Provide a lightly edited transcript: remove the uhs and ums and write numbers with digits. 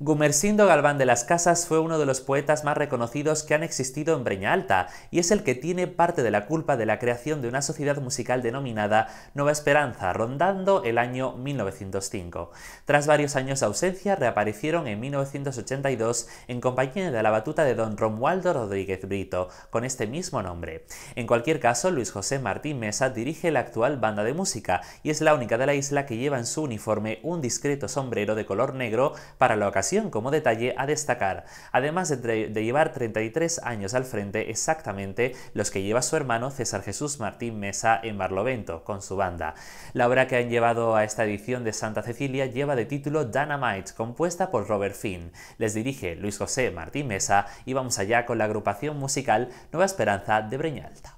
Gumersindo Galván de las Casas fue uno de los poetas más reconocidos que han existido en Breña Alta y es el que tiene parte de la culpa de la creación de una sociedad musical denominada Nueva Esperanza, rondando el año 1905. Tras varios años de ausencia, reaparecieron en 1982 en compañía de la batuta de don Romualdo Rodríguez Brito, con este mismo nombre. En cualquier caso, Luis José Martín Mesa dirige la actual banda de música y es la única de la isla que lleva en su uniforme un discreto sombrero de color negro para la ocasión, como detalle a destacar, además de llevar 33 años al frente, exactamente los que lleva su hermano César Jesús Martín Mesa en Barlovento, con su banda. La obra que han llevado a esta edición de Santa Cecilia lleva de título Dynamite, compuesta por Robert Finn. Les dirige Luis José Martín Mesa y vamos allá con la agrupación musical Nueva Esperanza de Breña Alta.